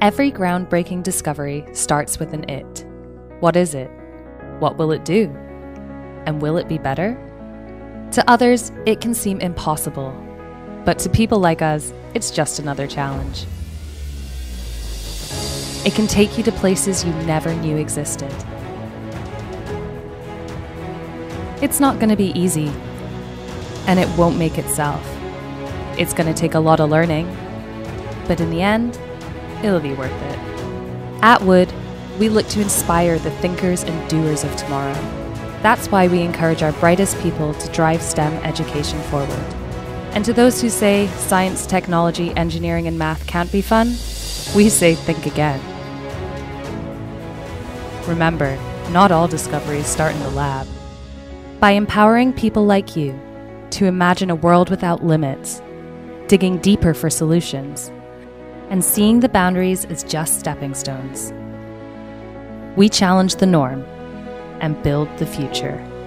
Every groundbreaking discovery starts with an it. What is it? What will it do? And will it be better? To others, it can seem impossible, but to people like us, it's just another challenge. It can take you to places you never knew existed. It's not going to be easy, and it won't make itself. It's going to take a lot of learning, but in the end, it'll be worth it. At Wood, we look to inspire the thinkers and doers of tomorrow. That's why we encourage our brightest people to drive STEM education forward. And to those who say science, technology, engineering, and math can't be fun, we say think again. Remember, not all discoveries start in the lab. By empowering people like you to imagine a world without limits, digging deeper for solutions, and seeing the boundaries as just stepping stones, we challenge the norm and build the future.